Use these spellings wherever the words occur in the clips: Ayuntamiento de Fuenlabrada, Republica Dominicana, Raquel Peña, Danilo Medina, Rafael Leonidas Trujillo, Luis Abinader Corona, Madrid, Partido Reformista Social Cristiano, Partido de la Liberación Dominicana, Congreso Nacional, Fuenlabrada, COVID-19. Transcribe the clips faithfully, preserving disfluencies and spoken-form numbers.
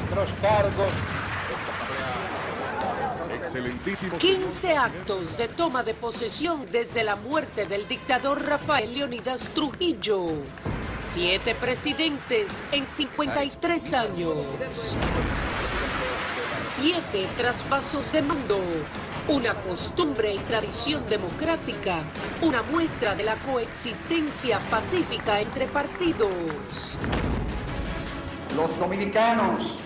nuestros cargos. Excelentísimo. quince actos de toma de posesión desde la muerte del dictador Rafael Leonidas Trujillo. siete presidentes en cincuenta y tres años. siete traspasos de mando. Una costumbre y tradición democrática, una muestra de la coexistencia pacífica entre partidos. Los dominicanos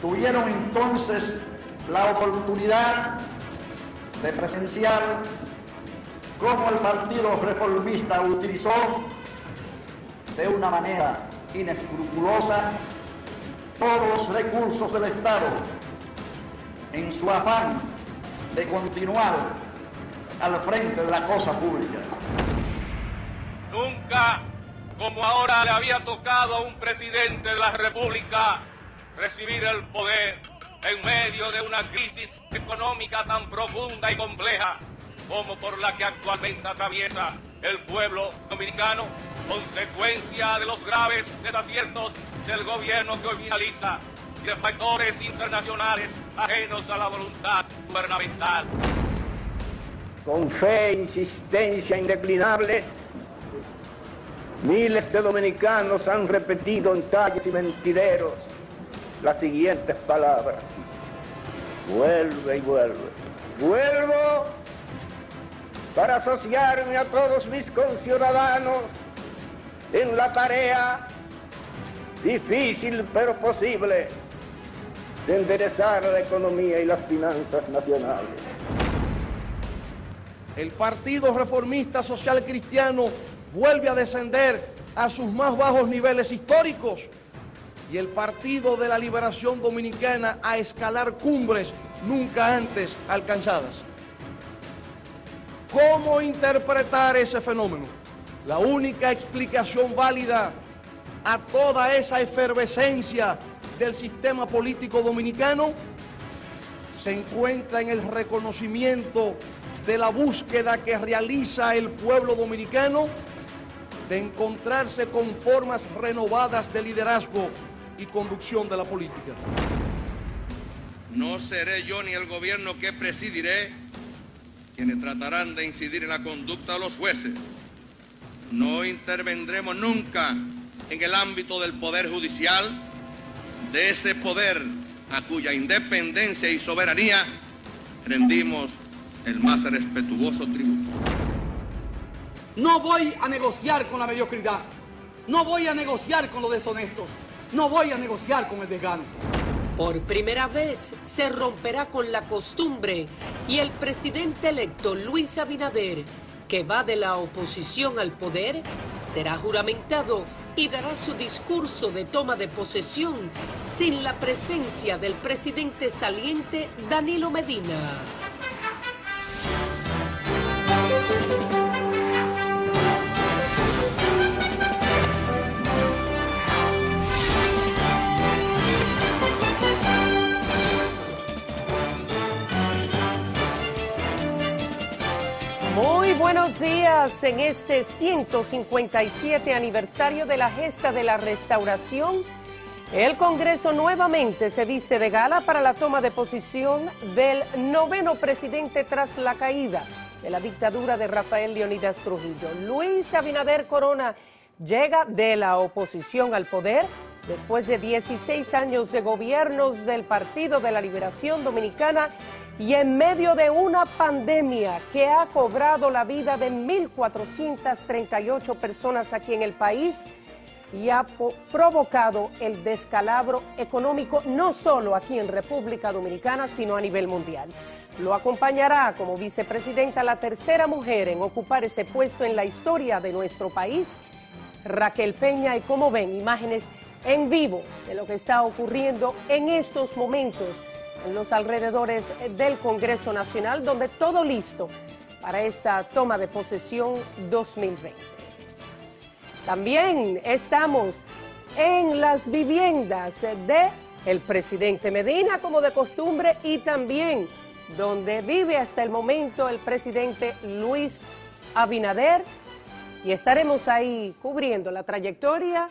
tuvieron entonces la oportunidad de presenciar cómo el Partido Reformista utilizó de una manera inescrupulosa todos los recursos del Estado en su afán de continuar al frente de la cosa pública. Nunca como ahora le había tocado a un presidente de la República recibir el poder en medio de una crisis económica tan profunda y compleja como por la que actualmente atraviesa el pueblo dominicano, consecuencia de los graves desaciertos del gobierno que hoy finaliza y de factores internacionales ajenos a la voluntad gubernamental. Con fe e insistencia indeclinable, miles de dominicanos han repetido en calles y mentideros las siguientes palabras: vuelve y vuelve. Vuelvo para asociarme a todos mis conciudadanos en la tarea difícil pero posible de enderezar la economía y las finanzas nacionales. El Partido Reformista Social Cristiano vuelve a descender a sus más bajos niveles históricos y el Partido de la Liberación Dominicana a escalar cumbres nunca antes alcanzadas. ¿Cómo interpretar ese fenómeno? La única explicación válida a toda esa efervescencia del sistema político dominicano se encuentra en el reconocimiento de la búsqueda que realiza el pueblo dominicano de encontrarse con formas renovadas de liderazgo y conducción de la política. No seré yo ni el gobierno que presidiré quienes tratarán de incidir en la conducta de los jueces. No intervendremos nunca en el ámbito del Poder Judicial, de ese poder a cuya independencia y soberanía rendimos el más respetuoso tributo. No voy a negociar con la mediocridad, no voy a negociar con los deshonestos, no voy a negociar con el desgano. Por primera vez se romperá con la costumbre y el presidente electo Luis Abinader, que va de la oposición al poder, será juramentado y dará su discurso de toma de posesión sin la presencia del presidente saliente Danilo Medina. Muy buenos días en este ciento cincuenta y siete aniversario de la gesta de la restauración. El Congreso nuevamente se viste de gala para la toma de posesión del noveno presidente tras la caída de la dictadura de Rafael Leonidas Trujillo. Luis Abinader Corona llega de la oposición al poder después de dieciséis años de gobiernos del Partido de la Liberación Dominicana y en medio de una pandemia que ha cobrado la vida de mil cuatrocientas treinta y ocho personas aquí en el país y ha provocado el descalabro económico no solo aquí en República Dominicana, sino a nivel mundial. Lo acompañará como vicepresidenta la tercera mujer en ocupar ese puesto en la historia de nuestro país, Raquel Peña, y como ven, imágenes en vivo de lo que está ocurriendo en estos momentos en los alrededores del Congreso Nacional, donde todo listo para esta toma de posesión dos mil veinte. También estamos en las viviendas del presidente Medina, como de costumbre, y también donde vive hasta el momento el presidente Luis Abinader, y estaremos ahí cubriendo la trayectoria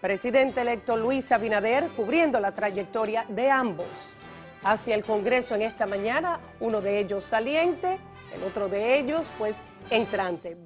presidente electo Luis Abinader, cubriendo la trayectoria de ambos hacia el Congreso en esta mañana, uno de ellos saliente, el otro de ellos pues entrante.